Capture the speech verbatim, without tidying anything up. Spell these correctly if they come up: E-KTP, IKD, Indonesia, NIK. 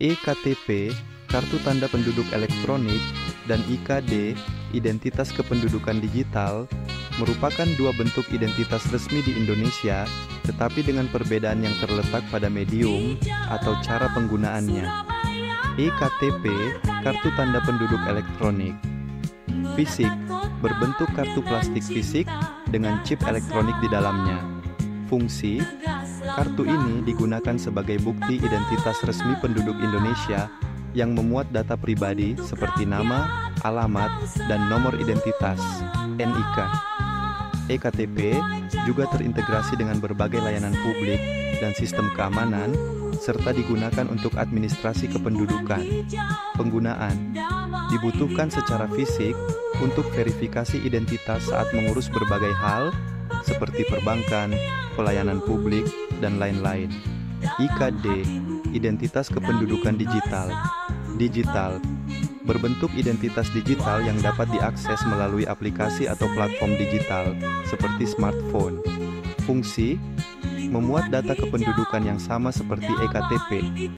E K T P, Kartu Tanda Penduduk Elektronik, dan I K D, Identitas Kependudukan Digital, merupakan dua bentuk identitas resmi di Indonesia, tetapi dengan perbedaan yang terletak pada medium atau cara penggunaannya. E K T P, Kartu Tanda Penduduk Elektronik. Fisik, berbentuk kartu plastik fisik dengan chip elektronik di dalamnya. Fungsi, kartu ini digunakan sebagai bukti identitas resmi penduduk Indonesia yang memuat data pribadi seperti nama, alamat, dan nomor identitas (N I K). E K T P juga terintegrasi dengan berbagai layanan publik dan sistem keamanan, serta digunakan untuk administrasi kependudukan. Penggunaan dibutuhkan secara fisik untuk verifikasi identitas saat mengurus berbagai hal seperti perbankan, pelayanan publik, dan lain-lain. I K D, Identitas Kependudukan Digital. Digital, berbentuk identitas digital yang dapat diakses melalui aplikasi atau platform digital, seperti smartphone. Fungsi, memuat data kependudukan yang sama seperti E K T P.